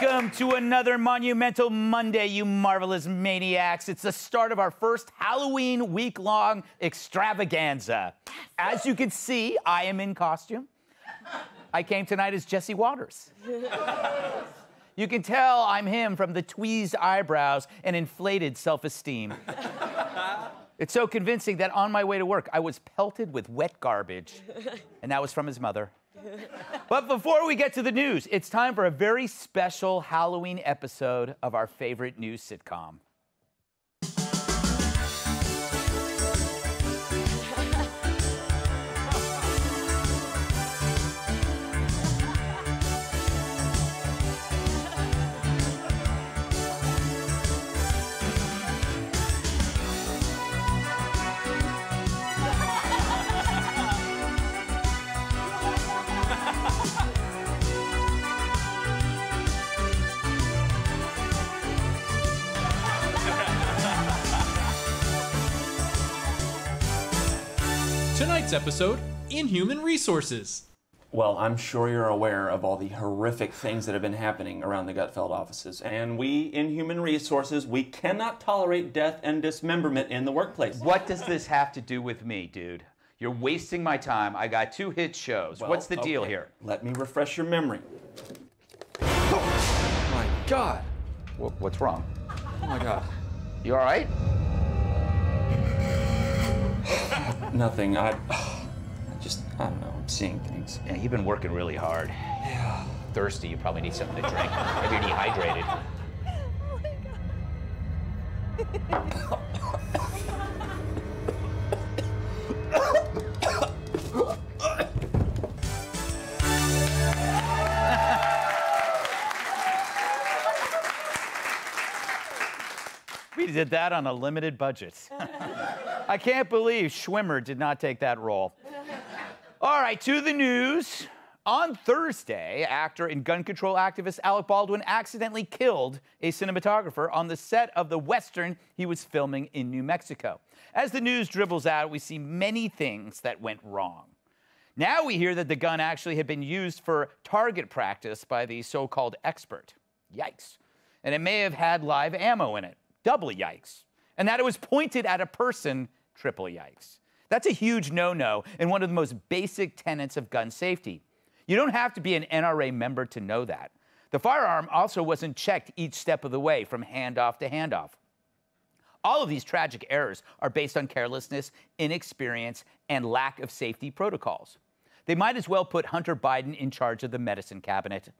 Welcome to another Monumental Monday, you marvelous maniacs. It's the start of our first Halloween week-long extravaganza. As you can see, I am in costume. I came tonight as Jesse Waters. You can tell I'm him from the tweezed eyebrows and inflated self-esteem. It's so convincing that on my way to work, I was pelted with wet garbage. And that was from his mother. But before we get to the news, it's time for a very special Halloween episode of our favorite news sitcom. Tonight's episode, Inhuman Resources. Well, I'm sure you're aware of all the horrific things that have been happening around the Gutfeld offices. And we, Inhuman Resources, we cannot tolerate death and dismemberment in the workplace. What does this have to do with me, dude? You're wasting my time. I got two hit shows. Well, what's the deal here? Let me refresh your memory. Oh, my God. What's wrong? Oh, my God. You all right? Nothing. I don't know. I'm seeing things. Yeah, you've been working really hard. Yeah. Thirsty. You probably need something to drink. Maybe you're dehydrated. Oh, my God. We did that on a limited budget. I can't believe Schwimmer did not take that role. All right, to the news. On Thursday, actor and gun control activist Alec Baldwin accidentally killed a cinematographer on the set of the Western he was filming in New Mexico. As the news dribbles out, we see many things that went wrong. Now we hear that the gun actually had been used for target practice by the so-called expert. Yikes. And it may have had live ammo in it. Double yikes. And that it was pointed at a person, triple yikes. That's a huge no-no and one of the most basic tenets of gun safety. You don't have to be an NRA member to know that. The firearm also wasn't checked each step of the way from handoff to handoff. All of these tragic errors are based on carelessness, inexperience, and lack of safety protocols. They might as well put Hunter Biden in charge of the medicine cabinet.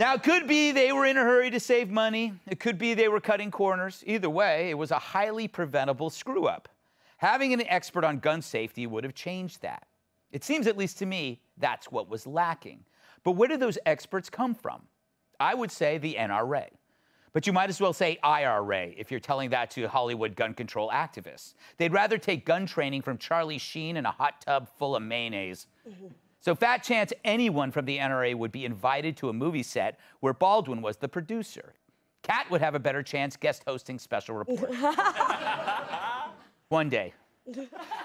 Now, it could be they were in a hurry to save money. It could be they were cutting corners. Either way, it was a highly preventable screw-up. Having an expert on gun safety would have changed that. It seems, at least to me, that's what was lacking. But where did those experts come from? I would say the NRA. But you might as well say IRA if you're telling that to Hollywood gun control activists. They'd rather take gun training from Charlie Sheen in a hot tub full of mayonnaise. So fat chance anyone from the NRA would be invited to a movie set where Baldwin was the producer. Kat would have a better chance guest hosting Special Report. One day.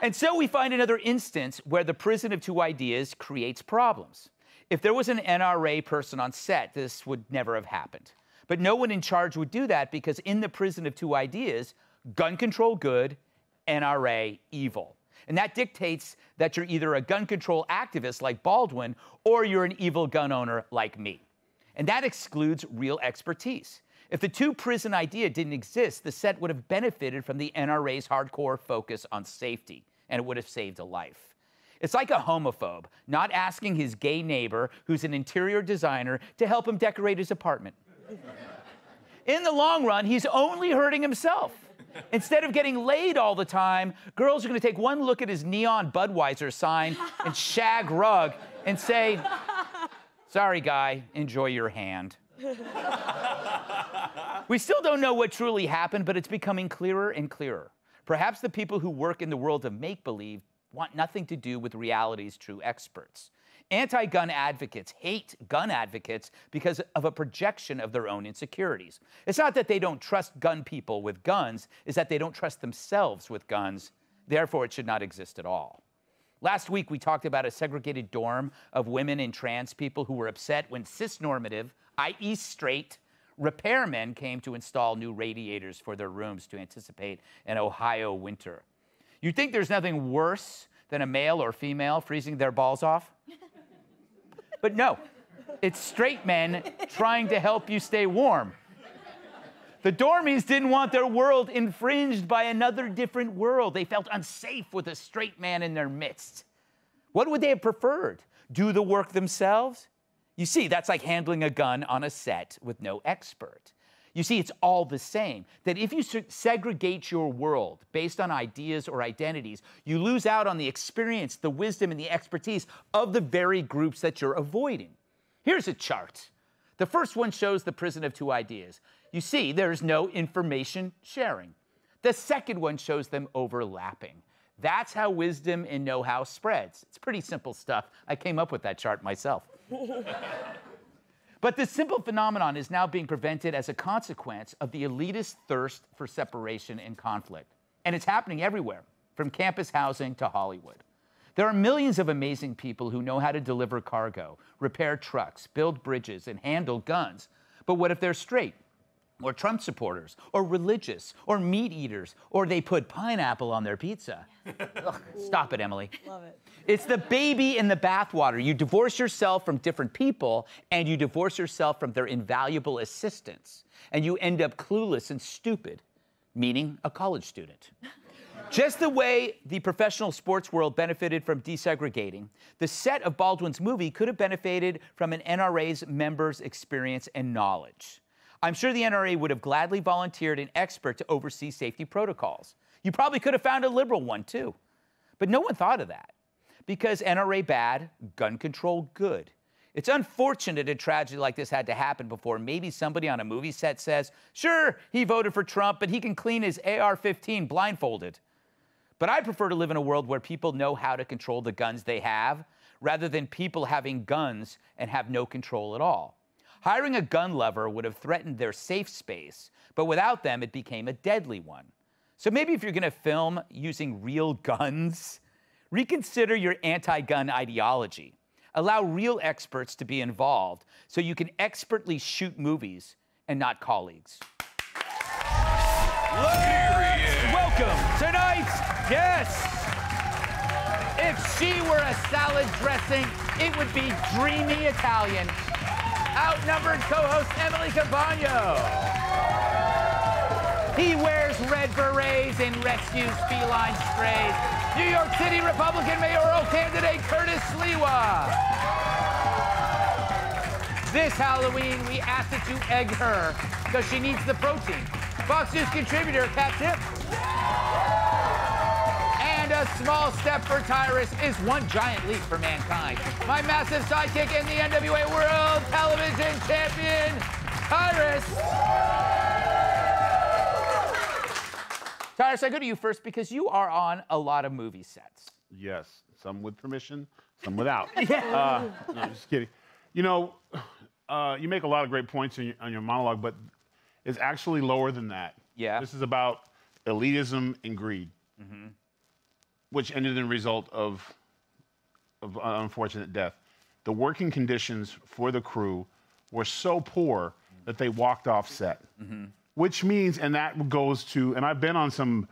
And so we find another instance where the prison of two ideas creates problems. If there was an NRA person on set, this would never have happened. But no one in charge would do that because in the prison of two ideas, gun control good, NRA evil. And that dictates that you're either a gun control activist like Baldwin or you're an evil gun owner like me. And that excludes real expertise. If the two-prison idea didn't exist, the set would have benefited from the NRA's hardcore focus on safety, and it would have saved a life. It's like a homophobe not asking his gay neighbor, who's an interior designer, to help him decorate his apartment. In the long run, he's only hurting himself. Instead of getting laid all the time, girls are going to take one look at his neon Budweiser sign and shag rug and say, sorry, guy, enjoy your hand. We still don't know what truly happened, but it's becoming clearer and clearer. Perhaps the people who work in the world of make-believe want nothing to do with reality's true experts. Anti-gun advocates hate gun advocates because of a projection of their own insecurities. It's not that they don't trust gun people with guns, it's that they don't trust themselves with guns. Therefore, it should not exist at all. Last week, we talked about a segregated dorm of women and trans people who were upset when cis-normative, i.e. straight, repairmen came to install new radiators for their rooms to anticipate an Ohio winter. You'd think there's nothing worse than a male or female freezing their balls off. But no, it's straight men trying to help you stay warm. The dormies didn't want their world infringed by another different world. They felt unsafe with a straight man in their midst. What would they have preferred? Do the work themselves? You see, that's like handling a gun on a set with no expert. You see, it's all the same, that if you segregate your world based on ideas or identities, you lose out on the experience, the wisdom, and the expertise of the very groups that you're avoiding. Here's a chart. The first one shows the prison of two ideas. You see, there's no information sharing. The second one shows them overlapping. That's how wisdom and know-how spreads. It's pretty simple stuff. I came up with that chart myself. But this simple phenomenon is now being prevented as a consequence of the elitist thirst for separation and conflict. And it's happening everywhere, from campus housing to Hollywood. There are millions of amazing people who know how to deliver cargo, repair trucks, build bridges, and handle guns. But what if they're straight, or Trump supporters, or religious, or meat eaters, or they put pineapple on their pizza? Ugh, stop it, Emily. Love it. It's the baby in the bathwater. You divorce yourself from different people, and you divorce yourself from their invaluable assistance, and you end up clueless and stupid, meaning a college student. Just the way the professional sports world benefited from desegregating, the set of Baldwin's movie could have benefited from an NRA's members' experience and knowledge. I'm sure the NRA would have gladly volunteered an expert to oversee safety protocols. You probably could have found a liberal one, too. But no one thought of that, because NRA bad, gun control good. It's unfortunate a tragedy like this had to happen before maybe somebody on a movie set says, sure, he voted for Trump, but he can clean his AR-15 blindfolded. But I prefer to live in a world where people know how to control the guns they have, rather than people having guns and have no control at all. Hiring a gun lover would have threatened their safe space, but without them, it became a deadly one. So maybe if you're gonna film using real guns, reconsider your anti-gun ideology. Allow real experts to be involved so you can expertly shoot movies and not colleagues. Welcome tonight's guest. If she were a salad dressing, it would be dreamy Italian. Outnumbered co-host Emily Compagno. He wears red berets and rescues feline strays. New York City Republican mayoral candidate Curtis Sliwa. This Halloween, we asked that you egg her because she needs the protein. Fox News contributor Kat Timpf. And a small step for Tyrus is one giant leap for mankind. My massive sidekick in the NWA World Television Champion, Tyrus. Tyrus, I go to you first because you are on a lot of movie sets. Yes, some with permission, some without. Yeah. No, I'm just kidding. You know, you make a lot of great points in on your monologue, but it's actually lower than that. Yeah. This is about elitism and greed, which ended in the result of unfortunate death. The working conditions for the crew were so poor that they walked off set, which means, and that goes to, and I've been on some,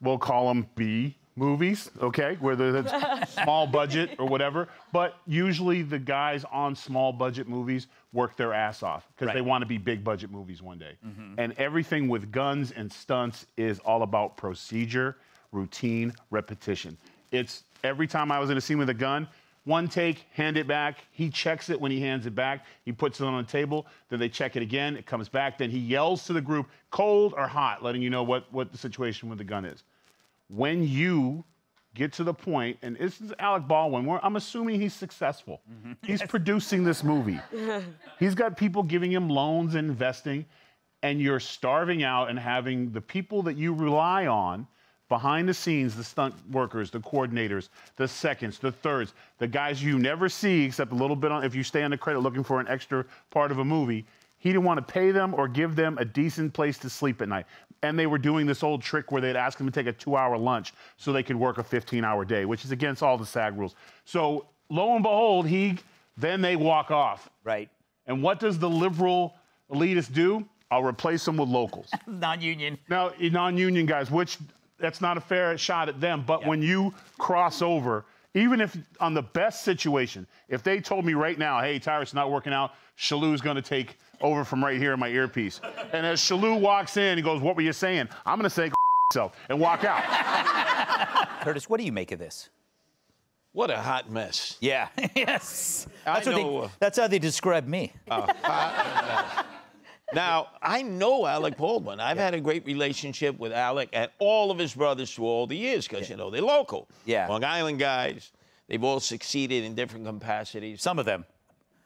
we'll call them B movies, okay, whether that's small budget or whatever, but usually the guys on small budget movies work their ass off because they want to be big budget movies one day. And everything with guns and stunts is all about procedure, routine, repetition. It's every time I was in a scene with a gun, one take, hand it back, he checks it when he hands it back, he puts it on the table, then they check it again, it comes back, then he yells to the group, cold or hot, letting you know what the situation with the gun is. When you get to the point, and this is Alec Baldwin, where I'm assuming he's successful. He's producing this movie. He's got people giving him loans and investing, and you're starving out and having the people that you rely on behind the scenes, the stunt workers, the coordinators, the seconds, the thirds, the guys you never see except a little bit on, if you stay on the credit looking for an extra part of a movie, He didn't want to pay them or give them a decent place to sleep at night. And they were doing this old trick where they'd ask them to take a 2-hour lunch so they could work a 15-hour day, which is against all the SAG rules. So lo and behold, then they walk off. Right. And what does the liberal elitist do? I'll replace them with locals. Non-union. Now, non-union guys, which that's not a fair shot at them. But when you cross over, even if on the best situation, if they told me right now, hey, Tyrus not working out, Shalou's going to take over from right here in my earpiece. And as Shalou walks in, he goes, what were you saying? I'm going to say yourself and walk out. Curtis, what do you make of this? What a hot mess. Yeah. Yes. That's how they describe me. Now, I know Alec Baldwin. I've had a great relationship with Alec and all of his brothers through all the years because, you know, they're local. Yeah. Long Island guys. They've all succeeded in different capacities. Some of them.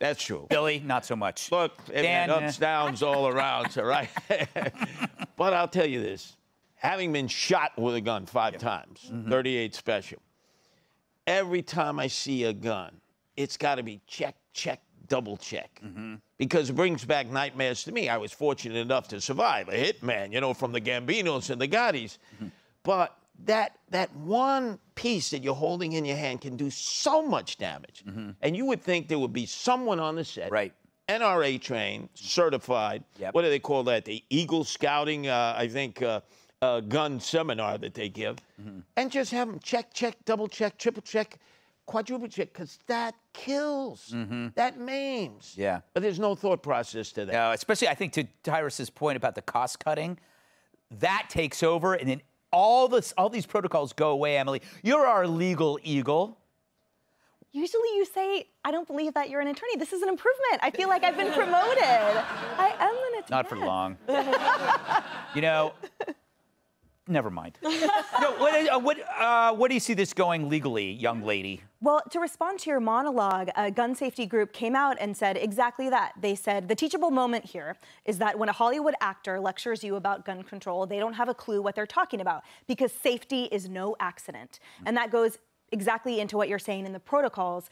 That's true. Billy, not so much. Look, Dan, ups, downs all around, all right? But I'll tell you this. Having been shot with a gun 5 times, 38 special, every time I see a gun, it's got to be check, check, double check, because it brings back nightmares to me. I was fortunate enough to survive a hitman, you know, from the Gambinos and the Gaudis. But that one piece that you're holding in your hand can do so much damage. And you would think there would be someone on the set, NRA trained, certified. What do they call that? The Eagle Scouting, I think, gun seminar that they give, and just have them check, check, double check, triple check, quadruple check, because that kills, that maims. Yeah. But there's no thought process to that. No, especially, I think, to Tyrus's point about the cost cutting, that takes over, and then all these protocols go away, Emily. You're our legal eagle. Usually you say, I don't believe that you're an attorney. This is an improvement. I feel like I've been promoted. I am an attorney. Not for long. You know, never mind. What do you see this going legally, young lady? Well, to respond to your monologue, a gun safety group came out and said exactly that. They said, the teachable moment here is that when a Hollywood actor lectures you about gun control, they don't have a clue what they're talking about, because safety is no accident. And that goes exactly into what you're saying in the protocols.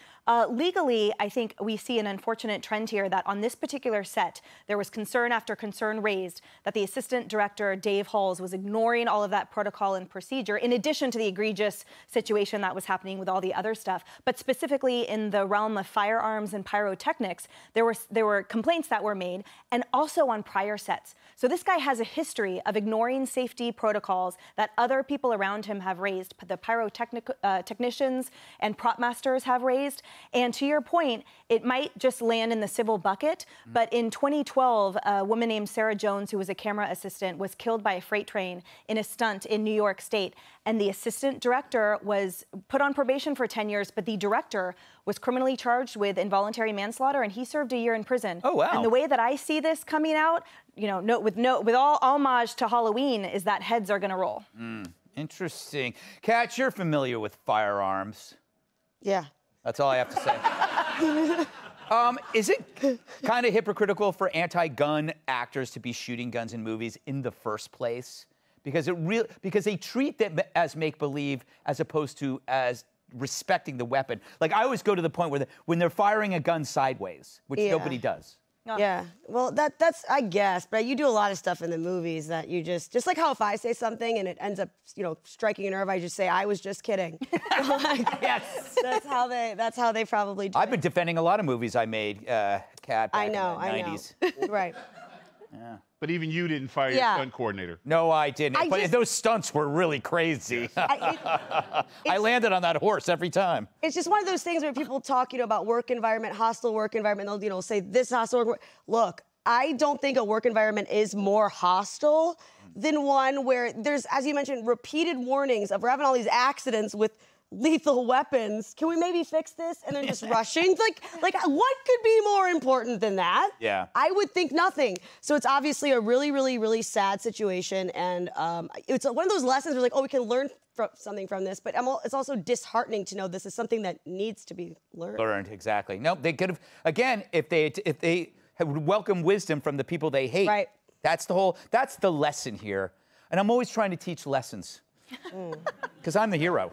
Legally, I think we see an unfortunate trend here that on this particular set, there was concern after concern raised that the assistant director, Dave Halls, was ignoring all of that protocol and procedure, in addition to the egregious situation that was happening with all the other stuff. But specifically in the realm of firearms and pyrotechnics, there were complaints that were made, and also on prior sets. So this guy has a history of ignoring safety protocols that other people around him have raised, the pyrotechnics, technicians and prop masters have raised. And to your point, it might just land in the civil bucket, but in 2012, a woman named Sarah Jones, who was a camera assistant, was killed by a freight train in a stunt in New York State. And the assistant director was put on probation for 10 years, but the director was criminally charged with involuntary manslaughter, and he served a year in prison. Oh, wow. And the way that I see this coming out, you know, with all homage to Halloween, is that heads are gonna roll. Interesting. Kat, you're familiar with firearms. Yeah. That's all I have to say. Is it kind of hypocritical for anti-gun actors to be shooting guns in movies in the first place? Because because they treat them as make-believe as opposed to as respecting the weapon. Like, I always go to the point where when they're firing a gun sideways, which nobody does. Yeah, well, that's, I guess, but you do a lot of stuff in the movies that you just like how if I say something and it ends up, you know, striking a nerve, I just say, I was just kidding. Yes. That's how they probably do it. I've been defending a lot of movies I made, Kat, back in the 90s. I know, right. Yeah. But even you didn't fire your stunt coordinator. No, I didn't. But those stunts were really crazy. Yes. I landed on that horse every time. It's just one of those things where people talk, you know, about work environment, hostile work environment. They'll, you know, say this hostile work. Look, I don't think a work environment is more hostile than one where there's, as you mentioned, repeated warnings of we're having all these accidents with lethal weapons. Can we maybe fix this? And they're just rushing. Like what could be more important than that? Yeah. I would think nothing. So it's obviously a really, really, really sad situation. And it's one of those lessons where, like, oh, we can learn something from this. But it's also disheartening to know this is something that needs to be learned. Learned, exactly. No, they could have, again, if they had welcomed wisdom from the people they hate. Right. That's the lesson here. And I'm always trying to teach lessons. Because I'm the hero.